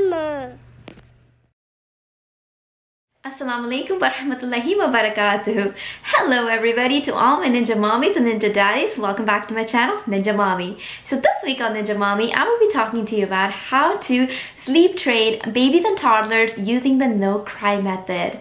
Mama. Assalamu alaikum wa rahmatullahi wa barakatuh. Hello everybody, to all my ninja mommies and ninja daddies. Welcome back to my channel, Ninja Mommy. So this week on Ninja Mommy, I will be talking to you about how to sleep train babies and toddlers using the no-cry method.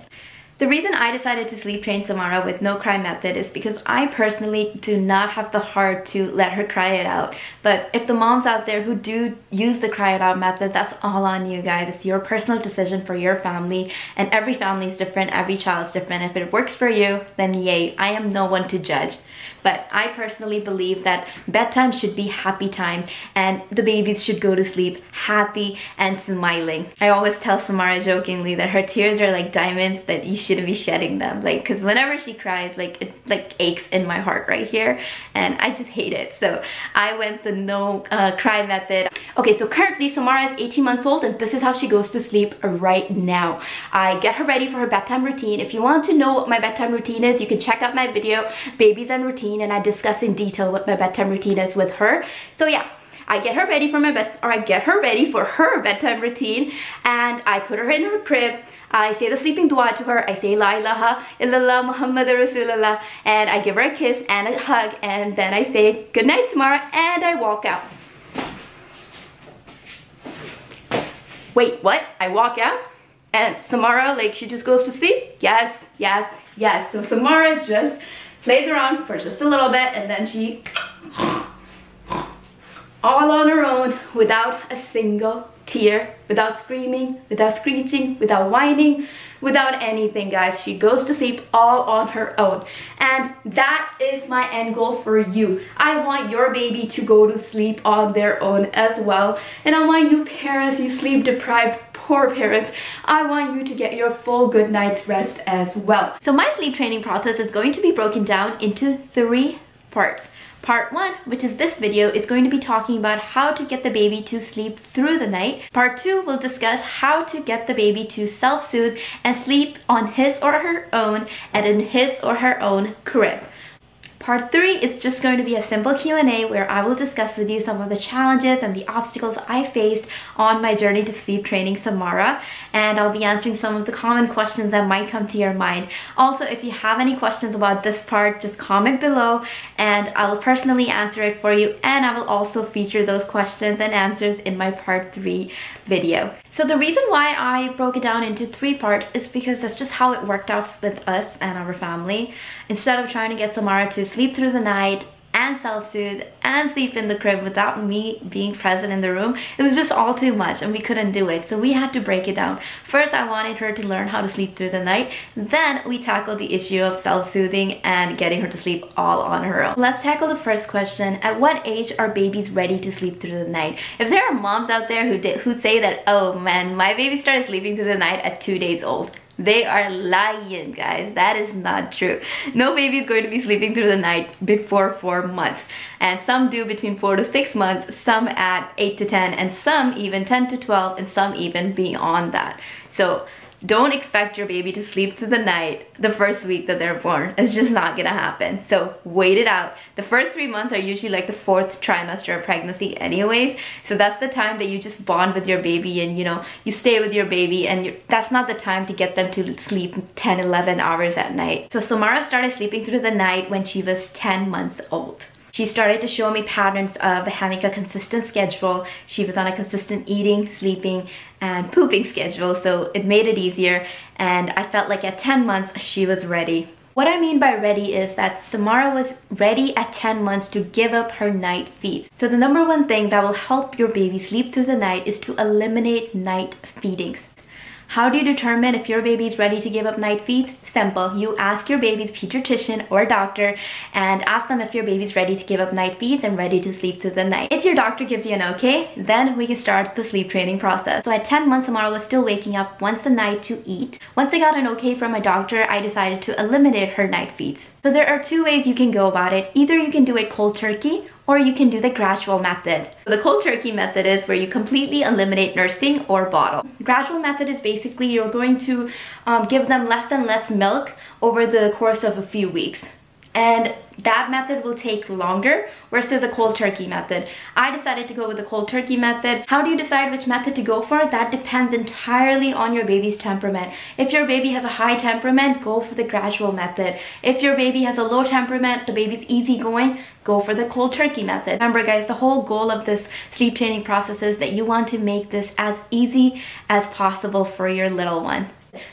The reason I decided to sleep train Samara with no-cry method is because I personally do not have the heart to let her cry it out. But if the moms out there who do use the cry it out method, that's all on you guys. It's your personal decision for your family, and every family is different, every child is different. If it works for you, then yay, I am no one to judge. But I personally believe that bedtime should be happy time, and the babies should go to sleep happy and smiling. I always tell Samara jokingly that her tears are like diamonds, that you shouldn't be shedding them, like, cause whenever she cries, like, it like aches in my heart right here, and I just hate it. So I went the no cry method. Okay, so currently Samara is 18 months old, and this is how she goes to sleep right now. I get her ready for her bedtime routine. If you want to know what my bedtime routine is, you can check out my video, Babies and Routine, and I discuss in detail what my bedtime routine is with her. So yeah, I get her ready for her bedtime routine, and I put her in her crib. I say the sleeping dua to her. I say La ilaha illallah Muhammad Rasulallah, and I give her a kiss and a hug, and then I say good night Samara, and I walk out. Wait, what? I walk out and Samara, like, she just goes to sleep? Yes, yes, yes. So Samara just plays around for just a little bit, and then she all on her own, without a single tear, without screaming, without screeching, without whining, without anything, guys. She goes to sleep all on her own, and that is my end goal for you. I want your baby to go to sleep on their own as well, and I want you parents, you sleep deprived poor parents, I want you to get your full good night's rest as well. So my sleep training process is going to be broken down into 3 parts. Part 1, which is this video, is going to be talking about how to get the baby to sleep through the night. Part 2 will discuss how to get the baby to self-soothe and sleep on his or her own and in his or her own crib. Part 3 is just going to be a simple Q&A where I will discuss with you some of the challenges and the obstacles I faced on my journey to sleep training Samara, and I'll be answering some of the common questions that might come to your mind. Also, if you have any questions about this part, just comment below and I will personally answer it for you, and I will also feature those questions and answers in my part 3 video. So the reason why I broke it down into 3 parts is because that's just how it worked out with us and our family. Instead of trying to get Samara to sleep through the night and self-soothe and sleep in the crib without me being present in the room, it was just all too much and we couldn't do it. So we had to break it down. First, I wanted her to learn how to sleep through the night. Then we tackled the issue of self-soothing and getting her to sleep all on her own. Let's tackle the first question. At what age are babies ready to sleep through the night? If there are moms out there who say that, oh man, my baby started sleeping through the night at 2 days old. They are lying, guys. That is not true. No baby is going to be sleeping through the night before 4 months. And some do between 4 to 6 months, some at 8 to 10, and some even 10 to 12, and some even beyond that. So don't expect your baby to sleep through the night the first week that they're born. It's just not gonna happen. So wait it out. The first 3 months are usually like the 4th trimester of pregnancy anyways. So that's the time that you just bond with your baby and, you know, you stay with your baby, and that's not the time to get them to sleep 10, 11 hours at night. So Samara started sleeping through the night when she was 10 months old. She started to show me patterns of having a consistent schedule. She was on a consistent eating, sleeping, and pooping schedule, so it made it easier, and I felt like at 10 months she was ready. What I mean by ready is that Samara was ready at 10 months to give up her night feeds. So the number one thing that will help your baby sleep through the night is to eliminate night feedings. How do you determine if your baby is ready to give up night feeds? Simple. You ask your baby's pediatrician or doctor and ask them if your baby's ready to give up night feeds and ready to sleep through the night. If your doctor gives you an okay, then we can start the sleep training process. So at 10 months, Samara was still waking up once a night to eat. Once I got an okay from my doctor, I decided to eliminate her night feeds. So there are 2 ways you can go about it. Either you can do it cold turkey, or you can do the gradual method. The cold turkey method is where you completely eliminate nursing or bottle. The gradual method is basically you're going to give them less and less milk over the course of a few weeks. and that method will take longer versus a cold turkey method. I decided to go with the cold turkey method. How do you decide which method to go for? That depends entirely on your baby's temperament. If your baby has a high temperament, go for the gradual method. If your baby has a low temperament, the baby's easygoing, go for the cold turkey method. Remember guys, the whole goal of this sleep training process is that you want to make this as easy as possible for your little one.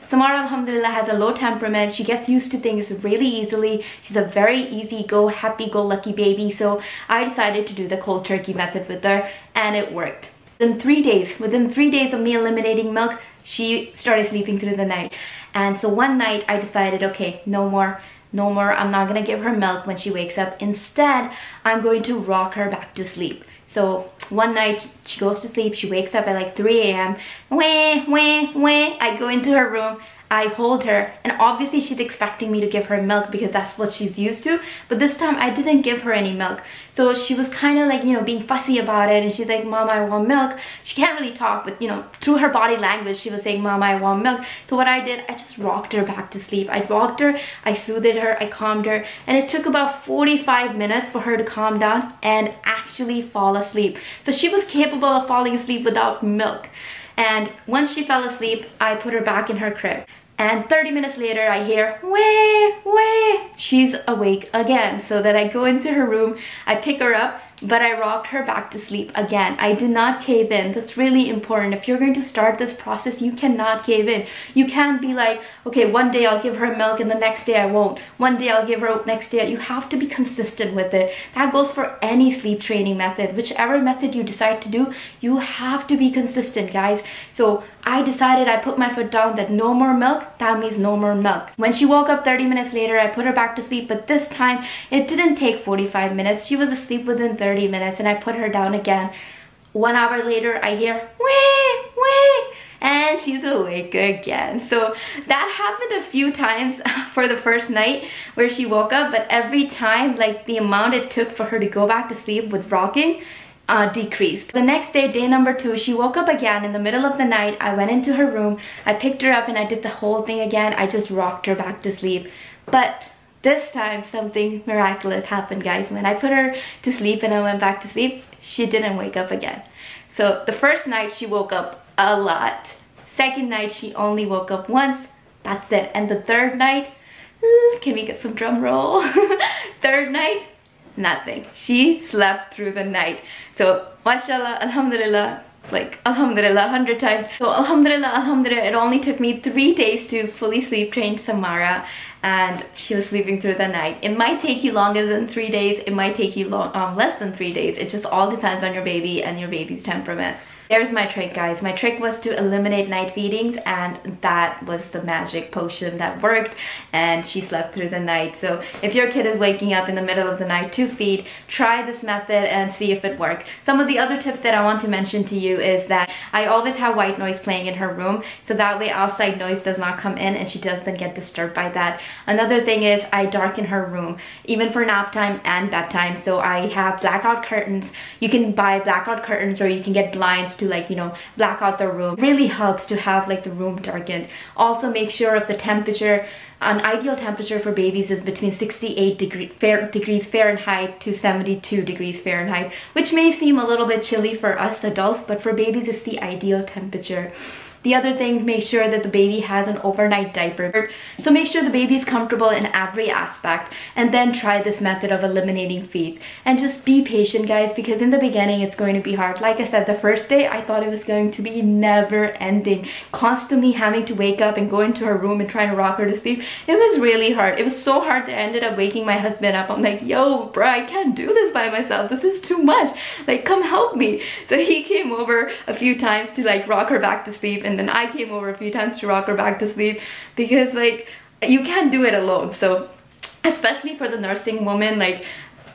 Samara, alhamdulillah, has a low temperament. She gets used to things really easily. She's a very easy-go, happy-go-lucky baby. So I decided to do the cold turkey method with her, and it worked. Within three days of me eliminating milk, she started sleeping through the night. And so one night I decided, okay, no more. I'm not gonna give her milk when she wakes up. Instead, I'm going to rock her back to sleep. So one night she goes to sleep, she wakes up at like 3 AM, I go into her room, I hold her, and obviously she's expecting me to give her milk because that's what she's used to, but this time I didn't give her any milk. So she was kind of like, you know, being fussy about it, and she's like, Mom, I want milk. She can't really talk, but you know, through her body language she was saying, Mom, I want milk. So what I did, I just rocked her back to sleep. I rocked her, I soothed her, I calmed her, and it took about 45 minutes for her to calm down and actually fall asleep. So she was capable of falling asleep without milk. And once she fell asleep, I put her back in her crib. And 30 minutes later, I hear, way, she's awake again. So then I go into her room, I pick her up, but I rocked her back to sleep again. I did not cave in. That's really important. If you're going to start this process, you cannot cave in. You can't be like, okay, one day I'll give her milk and the next day I won't. One day I'll give her, next day. You have to be consistent with it. That goes for any sleep training method. Whichever method you decide to do, you have to be consistent, guys. So I decided, I put my foot down that no more milk, that means no more milk. When she woke up 30 minutes later, I put her back to sleep, but this time it didn't take 45 minutes. She was asleep within 30 minutes and I put her down again. 1 hour later, I hear, wee, and she's awake again. So that happened a few times for the first night where she woke up, but every time, like the amount it took for her to go back to sleep with rocking, decreased. The next day, day number 2, she woke up again in the middle of the night. I went into her room, I picked her up, and I did the whole thing again. I just rocked her back to sleep. But this time something miraculous happened, guys. When I put her to sleep and I went back to sleep, she didn't wake up again. So the first night she woke up a lot. Second night she only woke up once. That's it. And the third night, can we get some drum roll? Third night, nothing. She slept through the night. So Mashallah, alhamdulillah, like alhamdulillah 100 times. So alhamdulillah, it only took me 3 days to fully sleep train Samara, and she was sleeping through the night. It might take you longer than 3 days, it might take you less than 3 days. It just all depends on your baby and your baby's temperament. There's my trick, guys. My trick was to eliminate night feedings, and that was the magic potion that worked, and she slept through the night. So if your kid is waking up in the middle of the night to feed, try this method and see if it works. Some of the other tips that I want to mention to you is that I always have white noise playing in her room, so that way outside noise does not come in and she doesn't get disturbed by that. Another thing is I darken her room, even for nap time and bedtime. So I have blackout curtains. You can buy blackout curtains, or you can get blinds to, like, you know, black out the room. It really helps to have like the room darkened. Also make sure of the temperature. An ideal temperature for babies is between 68 degrees Fahrenheit to 72 degrees Fahrenheit, which may seem a little bit chilly for us adults, but for babies it's the ideal temperature. The other thing, make sure that the baby has an overnight diaper. So make sure the baby is comfortable in every aspect, and then try this method of eliminating feeds. And just be patient, guys, because in the beginning it's going to be hard. Like I said, the first day I thought it was going to be never ending. Constantly having to wake up and go into her room and try to rock her to sleep. It was really hard. It was so hard that I ended up waking my husband up. I'm like, yo, bro, I can't do this by myself. This is too much. Like, come help me. So he came over a few times to like rock her back to sleep, and then I came over a few times to rock her back to sleep, because like you can't do it alone. So especially for the nursing woman, like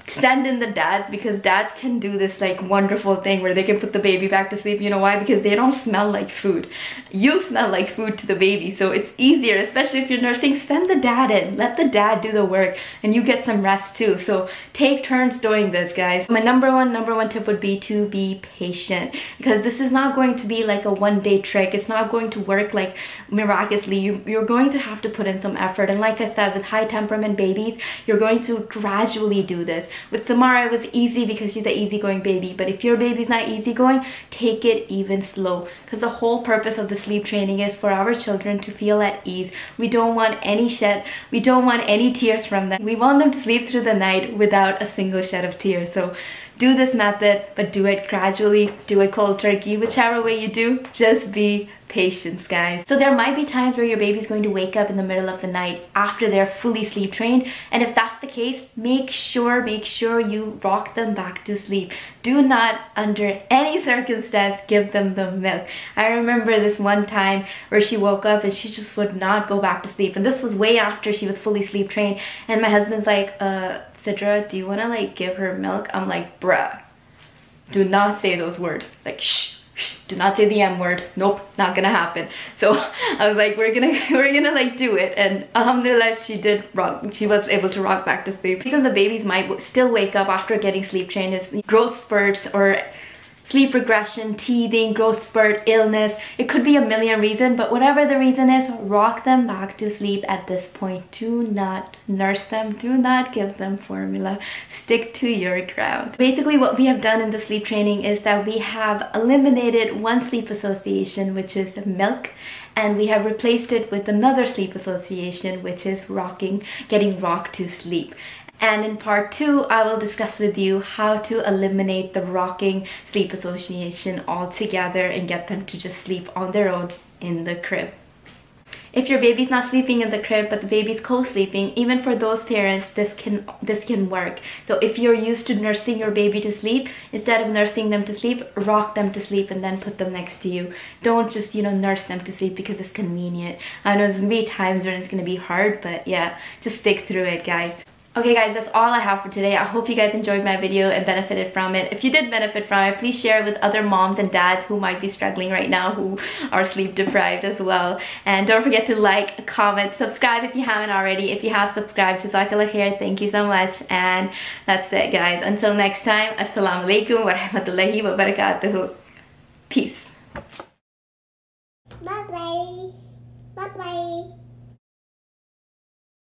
send in the dads, because dads can do this like wonderful thing where they can put the baby back to sleep. You know why? Because they don't smell like food. You smell like food to the baby, so it's easier, especially if you're nursing. Send the dad in, let the dad do the work, and you get some rest too. So take turns doing this, guys. My number one tip would be to be patient, because this is not going to be like a one-day trick. It's not going to work like miraculously. You're going to have to put in some effort, and like I said, with high temperament babies, you're going to gradually do this. With Samara, it was easy because she's an easygoing baby, but if your baby's not easygoing, take it even slow, because the whole purpose of the sleep training is for our children to feel at ease. We don't want any shed, we don't want any tears from them. We want them to sleep through the night without a single shed of tears. So do this method, but do it gradually, do it cold turkey, whichever way you do, just be patience, guys. So there might be times where your baby's going to wake up in the middle of the night after they're fully sleep trained, and if that's the case, make sure you rock them back to sleep. Do not, under any circumstance, give them the milk. I remember this one time where she woke up and she just would not go back to sleep, and this was way after she was fully sleep trained, and my husband's like, Sidra, do you want to like give her milk? I'm like, bruh, do not say those words. Like, shh, shh, do not say the M word. Nope, not gonna happen. So I was like, we're gonna like do it, and Alhamdulillah, she did rock. She was able to rock back to sleep. Because the babies might still wake up after getting sleep trained is growth spurts or sleep regression, teething, growth spurt, illness. It could be a million reasons, but whatever the reason is, rock them back to sleep at this point. Do not nurse them. Do not give them formula. Stick to your ground. Basically, what we have done in the sleep training is that we have eliminated one sleep association, which is milk, and we have replaced it with another sleep association, which is rocking, getting rocked to sleep. And in part 2, I will discuss with you how to eliminate the rocking sleep association altogether and get them to just sleep on their own in the crib. If your baby's not sleeping in the crib, but the baby's co-sleeping, even for those parents, this can work. So if you're used to nursing your baby to sleep, instead of nursing them to sleep, rock them to sleep and then put them next to you. Don't just, you know, nurse them to sleep because it's convenient. I know there's going to be times when it's going to be hard, but yeah, just stick through it, guys. Okay guys, that's all I have for today. I hope you guys enjoyed my video and benefited from it. If you did benefit from it, please share it with other moms and dads who might be struggling right now, who are sleep deprived as well. And don't forget to like, comment, subscribe if you haven't already. If you have subscribed, Jazakallah khair, thank you so much. And that's it guys. Until next time, Assalamu alaikum wa rahmatullahi wa barakatuhu. Peace. Bye bye. Bye bye.